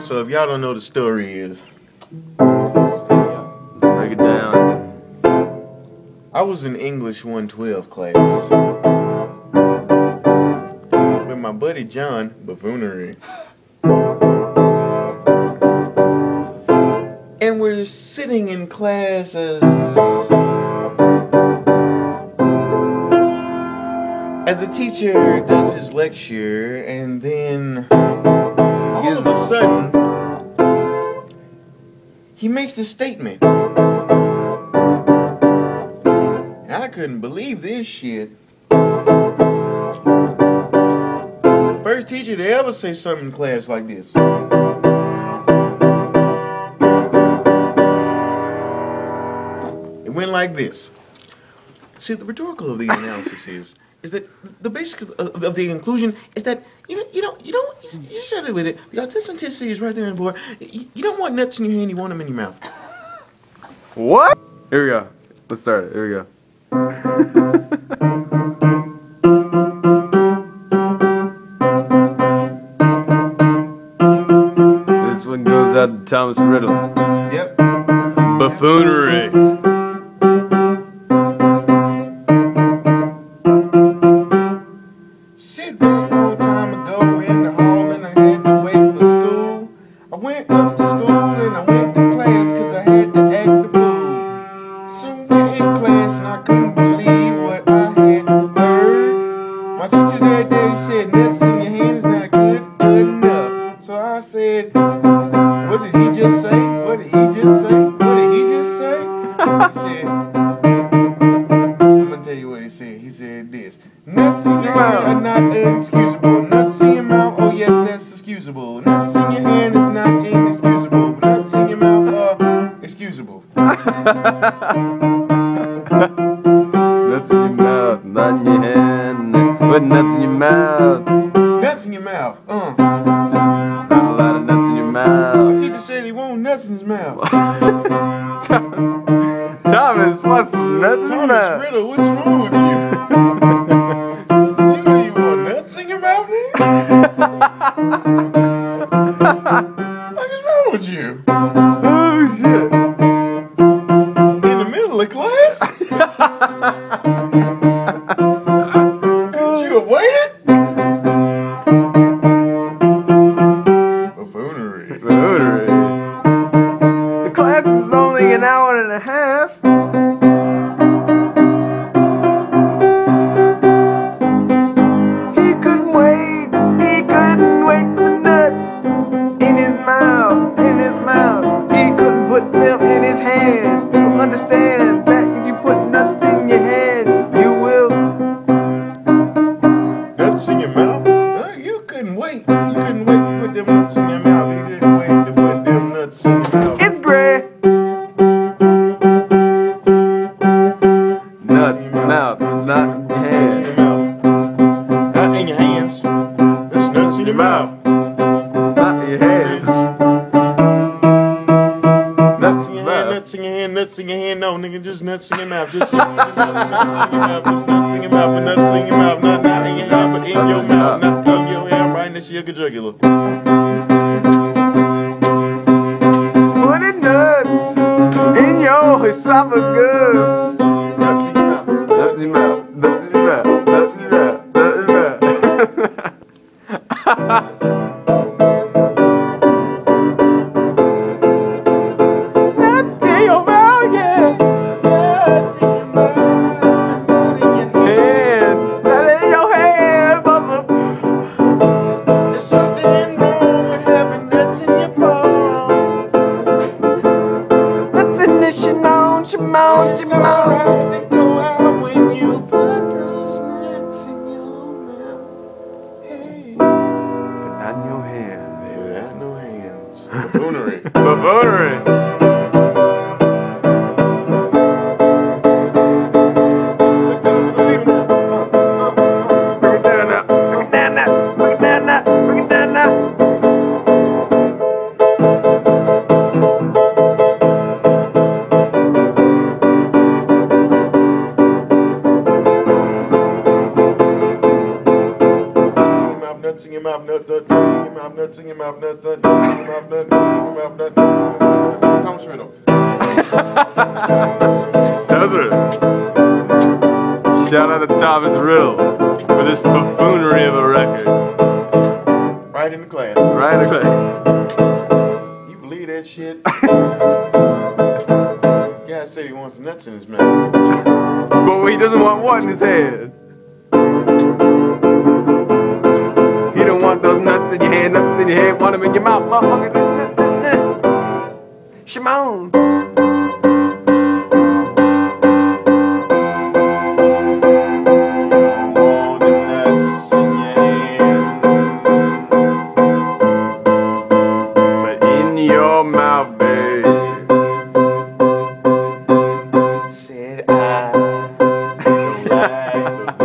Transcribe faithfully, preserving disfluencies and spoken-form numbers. So if y'all don't know the story is, let's break it down. I was in English one twelve class with my buddy John Buffoonery. And we're sitting in class as, as the teacher does his lecture, and then all of a sudden he makes this statement. And I couldn't believe this shit. First teacher to ever say something in class like this. Went like this. See, the rhetorical of the analysis is is that the basic of, of the inclusion is that you know you don't you don't you said it with it. The authenticity is right there on the board. You, you don't want nuts in your hand. You want them in your mouth. What? Here we go. Let's start it. Here we go. This one goes out to Thomas Riddle. Yep. Buffoonery. What did he just say? What did he just say? What did he just say? He said, I'm gonna tell you what he said. He said this. Nuts in your hand are not inexcusable. Nuts in your mouth, oh yes, that's excusable. Nuts in your hand is not inexcusable. But nuts in your mouth are excusable. Nuts in your mouth, not in your hand. But nuts in your mouth. Nuts in your mouth, uh. My teacher said he won't nuts in his mouth. Thomas, what's nuts in your mouth? Thomas Riddle, what's wrong with you? You know you want nuts in your mouth, man? What is wrong with you? Oh, shit. In the middle of class? Couldn't you have waited? The class is only an hour and a half. He couldn't wait, he couldn't wait for the nuts in his mouth, in his mouth. He couldn't put them in his hand. You understand that if you put nuts in your hand, you will. Nuts in your mouth? No, you couldn't wait. You couldn't wait to put them nuts in your mouth. You didn't wait to put them nuts in your mouth. It's gray. Nuts in your mouth. Not in your mouth. Not in your hands. There's nuts in your mouth. Not in your hands. Nuts in your hand, nuts in your hand, nuts in your hand. No, nigga, just nuts in your mouth. Just nuts in your mouth. Just nuts in your mouth. Just nuts in your mouth. But nuts in your mouth. Not, not in your hand, but in your mouth. Not in your hand, right next to your jugular. Esophagus. Nuts in your mouth. Nuts in your mouth. Nuts in your mouth. Nuts in your mouth. Nuts in your mouth. Nuts in your mouth, yeah. Nuts in your mouth. Not in your hand. Not in your hand, mama. There's something wrong with having nuts in your palm. Nuts in this shit now. Your mouth, your mouth. It's so rough to go out when you put those nuts in your mouth. nuts in your mouth, nut, nut, nuts in your mouth, nuts in your mouth, nut, nut, nuts in your mouth, nut, nuts in your mouth, nut, nuts in your mouth, nut. Thomas Riddle. Does it? Shout out to Thomas Riddle for this buffoonery of a record. Right in the class. Right in the class. You believe that shit? God said he wants nuts in his mouth. But he doesn't want what in his head? You don't want those nuts in your head, nuts in your head, want them in your mouth, motherfuckers. Shimon. All the nuts in your hand, but in your mouth, babe. Said I.